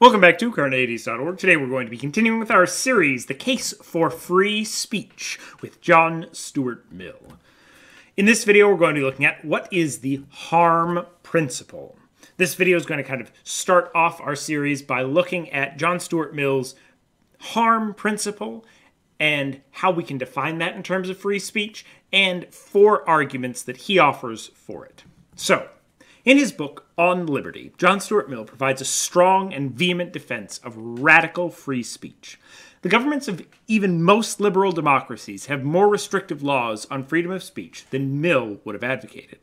Welcome back to Carneades.org. Today we're going to be continuing with our series, The Case for Free Speech, with John Stuart Mill. In this video, we're going to be looking at what is the harm principle. This video is going to kind of start off our series by looking at John Stuart Mill's harm principle and how we can define that in terms of free speech, and four arguments that he offers for it. So, in his book, On Liberty, John Stuart Mill provides a strong and vehement defense of radical free speech. The governments of even most liberal democracies have more restrictive laws on freedom of speech than Mill would have advocated.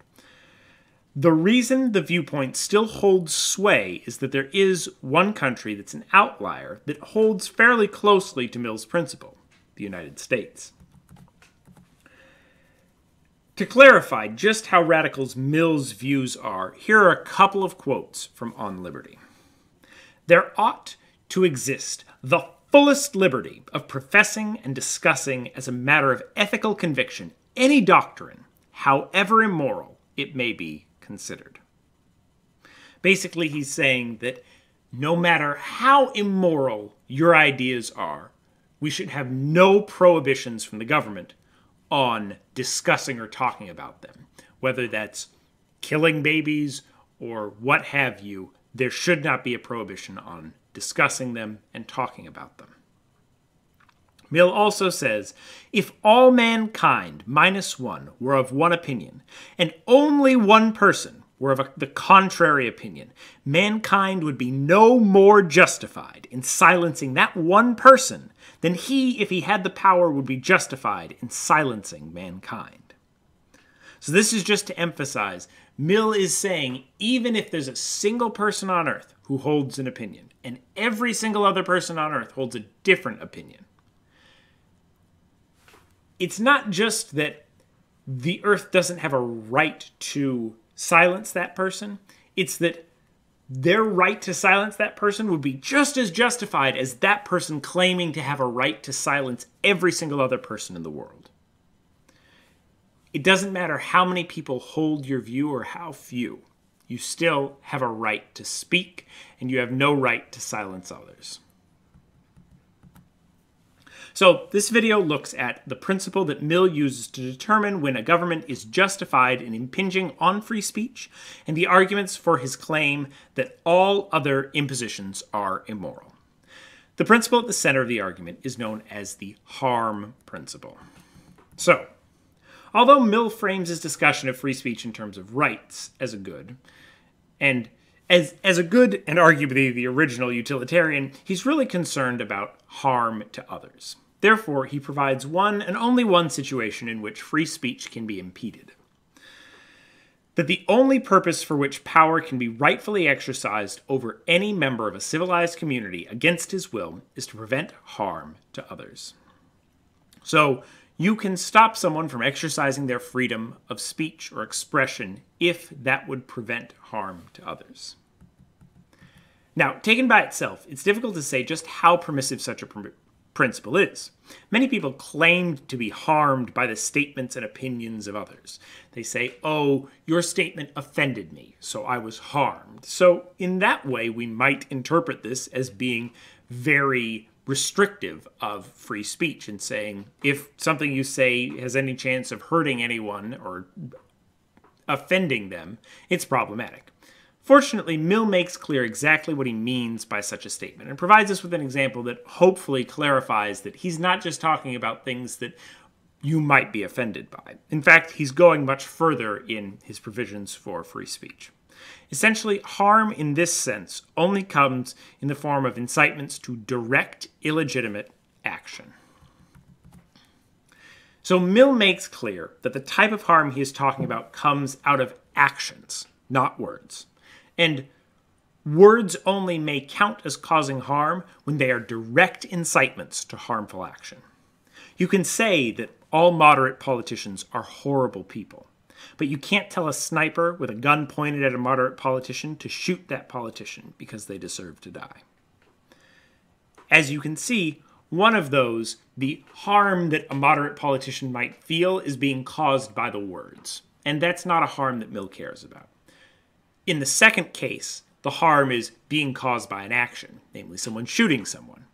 The reason the viewpoint still holds sway is that there is one country that's an outlier that holds fairly closely to Mill's principle, the United States. To clarify just how radical Mill's views are, here are a couple of quotes from On Liberty. "There ought to exist the fullest liberty of professing and discussing as a matter of ethical conviction any doctrine, however immoral it may be considered." Basically, he's saying that no matter how immoral your ideas are, we should have no prohibitions from the government on discussing or talking about them. Whether that's killing babies or what have you, there should not be a prohibition on discussing them and talking about them. Mill also says, "If all mankind minus one were of one opinion, and only one person were of the contrary opinion, mankind would be no more justified in silencing that one person than he, if he had the power, would be justified in silencing mankind." So this is just to emphasize, Mill is saying, even if there's a single person on earth who holds an opinion, and every single other person on earth holds a different opinion, it's not just that the earth doesn't have a right to silence that person, it's that their right to silence that person would be just as justified as that person claiming to have a right to silence every single other person in the world. It doesn't matter how many people hold your view or how few, you still have a right to speak, and you have no right to silence others. So this video looks at the principle that Mill uses to determine when a government is justified in impinging on free speech, and the arguments for his claim that all other impositions are immoral. The principle at the center of the argument is known as the harm principle. So, although Mill frames his discussion of free speech in terms of rights as a good, and as a good and arguably the original utilitarian, he's really concerned about harm to others. Therefore, he provides one and only one situation in which free speech can be impeded. That the only purpose for which power can be rightfully exercised over any member of a civilized community against his will is to prevent harm to others. So, you can stop someone from exercising their freedom of speech or expression if that would prevent harm to others. Now, taken by itself, it's difficult to say just how permissive such a principle is. Many people claimed to be harmed by the statements and opinions of others. They say, "Oh, your statement offended me, so I was harmed." So in that way, we might interpret this as being very restrictive of free speech and saying, if something you say has any chance of hurting anyone or offending them, it's problematic. Fortunately, Mill makes clear exactly what he means by such a statement and provides us with an example that hopefully clarifies that he's not just talking about things that you might be offended by. In fact, he's going much further in his provisions for free speech. Essentially, harm in this sense only comes in the form of incitements to direct, illegitimate action. So Mill makes clear that the type of harm he is talking about comes out of actions, not words. And words only may count as causing harm when they are direct incitements to harmful action. You can say that all moderate politicians are horrible people, but you can't tell a sniper with a gun pointed at a moderate politician to shoot that politician because they deserve to die. As you can see, one of those, the harm that a moderate politician might feel, is being caused by the words. And that's not a harm that Mill cares about. In the second case, the harm is being caused by an action, namely someone shooting someone,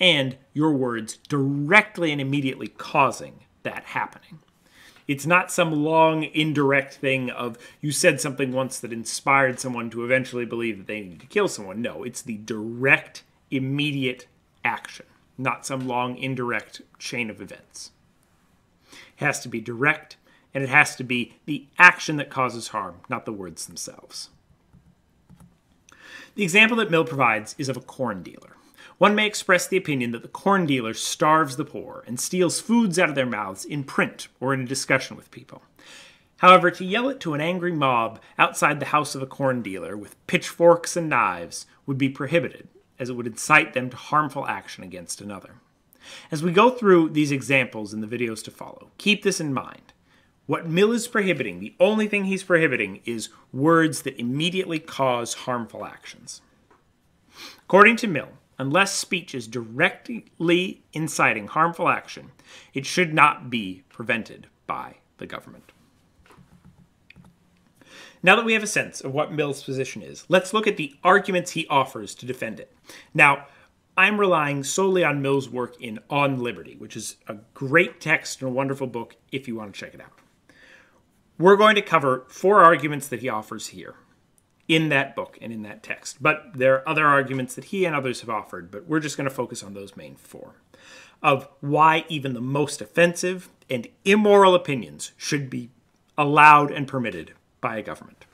and your words directly and immediately causing that happening. It's not some long, indirect thing of you said something once that inspired someone to eventually believe that they need to kill someone. No, it's the direct, immediate action, not some long, indirect chain of events. It has to be direct, and it has to be the action that causes harm, not the words themselves. The example that Mill provides is of a corn dealer. One may express the opinion that the corn dealer starves the poor and steals foods out of their mouths in print or in a discussion with people. However, to yell it to an angry mob outside the house of a corn dealer with pitchforks and knives would be prohibited, as it would incite them to harmful action against another. As we go through these examples in the videos to follow, keep this in mind. What Mill is prohibiting, the only thing he's prohibiting, is words that immediately cause harmful actions. According to Mill, unless speech is directly inciting harmful action, it should not be prevented by the government. Now that we have a sense of what Mill's position is, let's look at the arguments he offers to defend it. Now, I'm relying solely on Mill's work in On Liberty, which is a great text and a wonderful book if you want to check it out. We're going to cover four arguments that he offers here, in that book and in that text. But there are other arguments that he and others have offered, but we're just going to focus on those main four, of why even the most offensive and immoral opinions should be allowed and permitted by a government.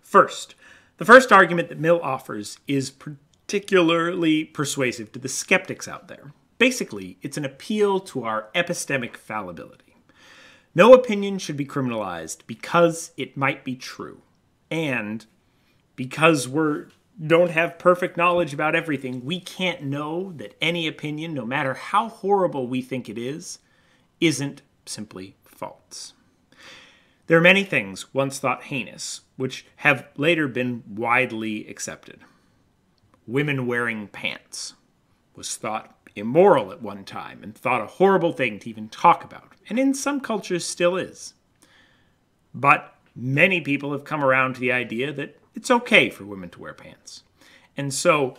First, the first argument that Mill offers is particularly persuasive to the skeptics out there. Basically, it's an appeal to our epistemic fallibility. No opinion should be criminalized because it might be true, and because we don't have perfect knowledge about everything, we can't know that any opinion, no matter how horrible we think it is, isn't simply false. There are many things once thought heinous, which have later been widely accepted. Women wearing pants was thought immoral at one time and thought a horrible thing to even talk about, and in some cultures still is. But many people have come around to the idea that it's okay for women to wear pants. And so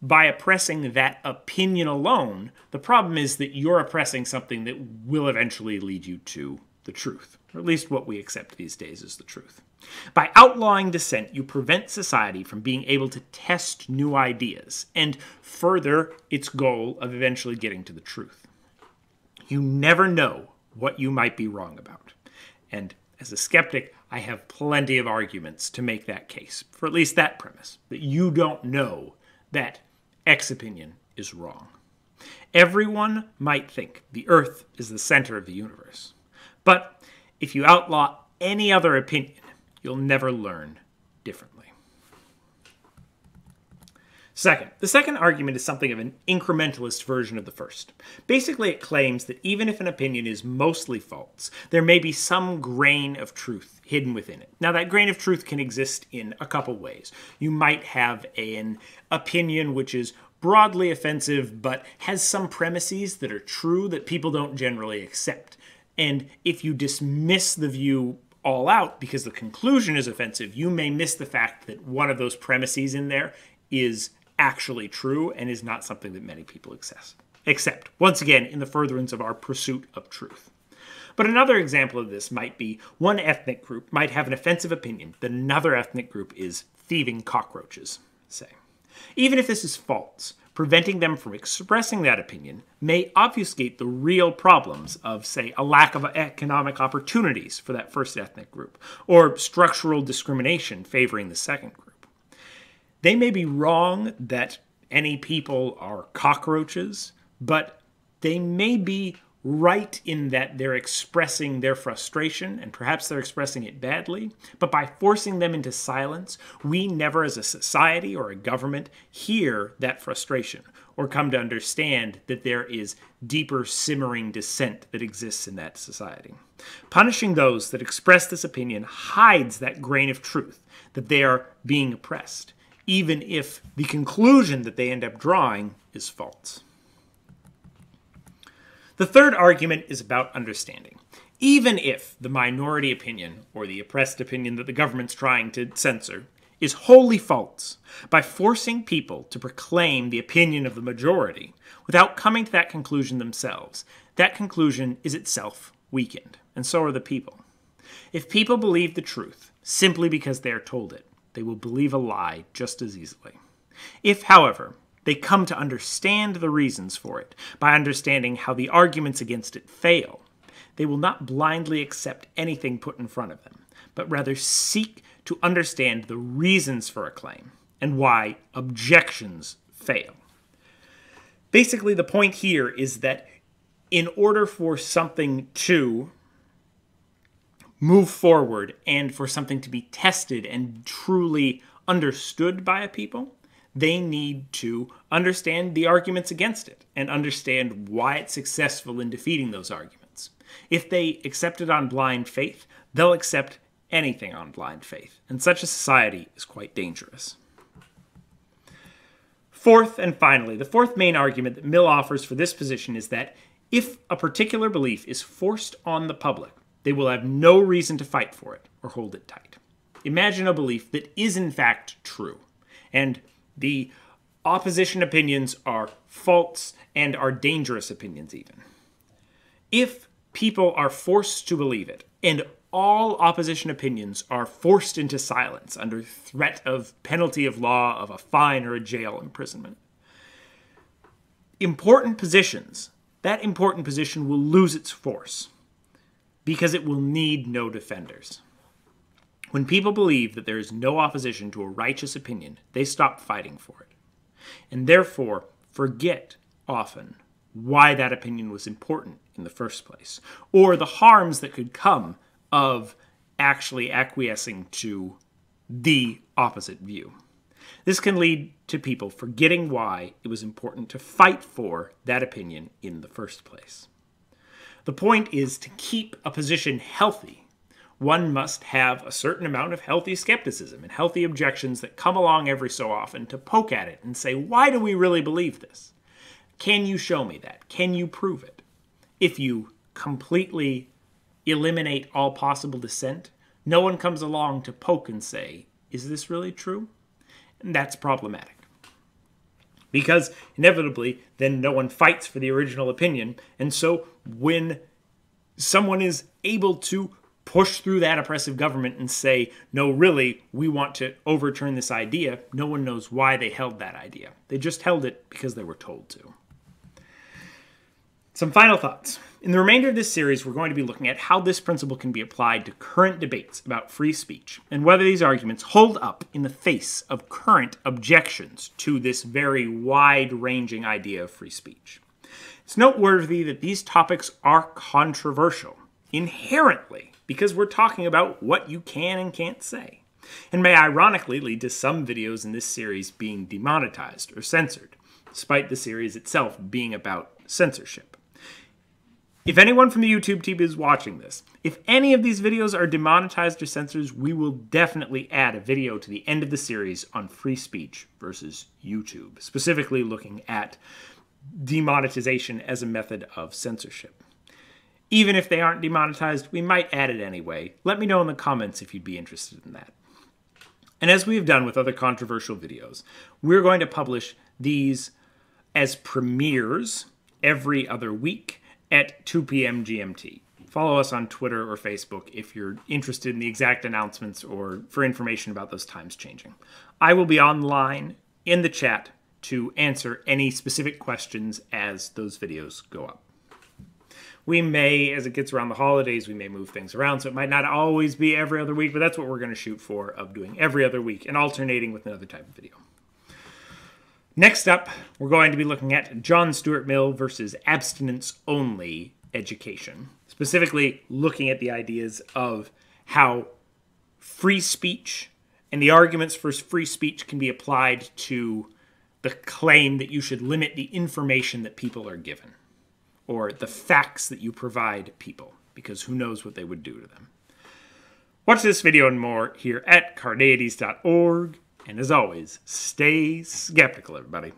by oppressing that opinion alone, the problem is that you're oppressing something that will eventually lead you to the truth, or at least what we accept these days is the truth. By outlawing dissent, you prevent society from being able to test new ideas and further its goal of eventually getting to the truth. You never know what you might be wrong about. And as a skeptic, I have plenty of arguments to make that case, for at least that premise, that you don't know that X opinion is wrong. Everyone might think the Earth is the center of the universe, but if you outlaw any other opinion, you'll never learn differently. Second, the second argument is something of an incrementalist version of the first. Basically, it claims that even if an opinion is mostly false, there may be some grain of truth hidden within it. Now, that grain of truth can exist in a couple ways. You might have an opinion which is broadly offensive, but has some premises that are true that people don't generally accept. And if you dismiss the view all out because the conclusion is offensive, you may miss the fact that one of those premises in there is actually true and is not something that many people accept. Once again, in the furtherance of our pursuit of truth. But another example of this might be one ethnic group might have an offensive opinion that another ethnic group is thieving cockroaches, say. Even if this is false, preventing them from expressing that opinion may obfuscate the real problems of, say, a lack of economic opportunities for that first ethnic group, or structural discrimination favoring the second group. They may be wrong that any people are cockroaches, but they may be right in that they're expressing their frustration, and perhaps they're expressing it badly, but by forcing them into silence, we never as a society or a government hear that frustration or come to understand that there is deeper simmering dissent that exists in that society. Punishing those that express this opinion hides that grain of truth that they are being oppressed, even if the conclusion that they end up drawing is false. The third argument is about understanding. Even if the minority opinion, or the oppressed opinion that the government's trying to censor, is wholly false by forcing people to proclaim the opinion of the majority without coming to that conclusion themselves. That conclusion is itself weakened, and so are the people. If people believe the truth simply because they are told it, they will believe a lie just as easily. If, however, they come to understand the reasons for it by understanding how the arguments against it fail, they will not blindly accept anything put in front of them, but rather seek to understand the reasons for a claim and why objections fail. Basically, the point here is that in order for something to move forward and for something to be tested and truly understood by a people, they need to understand the arguments against it and understand why it's successful in defeating those arguments. If they accept it on blind faith, they'll accept anything on blind faith, and such a society is quite dangerous. Fourth and finally, the fourth main argument that Mill offers for this position is that if a particular belief is forced on the public, they will have no reason to fight for it or hold it tight. Imagine a belief that is in fact true, and the opposition opinions are false and are dangerous opinions even. If people are forced to believe it, and all opposition opinions are forced into silence under threat of penalty of law, of a fine or a jail imprisonment, that important position will lose its force because it will need no defenders. When people believe that there is no opposition to a righteous opinion, they stop fighting for it, and therefore forget often why that opinion was important in the first place, or the harms that could come of actually acquiescing to the opposite view. This can lead to people forgetting why it was important to fight for that opinion in the first place. The point is, to keep a position healthy, one must have a certain amount of healthy skepticism and healthy objections that come along every so often to poke at it and say, why do we really believe this? Can you show me that? Can you prove it? If you completely eliminate all possible dissent, no one comes along to poke and say, is this really true? And that's problematic, because inevitably then no one fights for the original opinion, and so when someone is able to push through that oppressive government and say, no, really, we want to overturn this idea, no one knows why they held that idea. They just held it because they were told to. Some final thoughts. In the remainder of this series, we're going to be looking at how this principle can be applied to current debates about free speech, and whether these arguments hold up in the face of current objections to this very wide-ranging idea of free speech. It's noteworthy that these topics are controversial, inherently, because we're talking about what you can and can't say, and may ironically lead to some videos in this series being demonetized or censored, despite the series itself being about censorship. If anyone from the YouTube team is watching this, if any of these videos are demonetized or censored, we will definitely add a video to the end of the series on free speech versus YouTube, specifically looking at demonetization as a method of censorship. Even if they aren't demonetized, we might add it anyway. Let me know in the comments if you'd be interested in that. And as we've done with other controversial videos, we're going to publish these as premieres every other week at 2 p.m. GMT. Follow us on Twitter or Facebook if you're interested in the exact announcements or for information about those times changing. I will be online in the chat to answer any specific questions as those videos go up. We may, as it gets around the holidays, we may move things around, so it might not always be every other week, but that's what we're going to shoot for, of doing every other week and alternating with another type of video. Next up, we're going to be looking at John Stuart Mill versus abstinence-only education, specifically looking at the ideas of how free speech and the arguments for free speech can be applied to the claim that you should limit the information that people are given, or the facts that you provide people, because who knows what they would do to them. Watch this video and more here at Carneades.org, and as always, stay skeptical, everybody.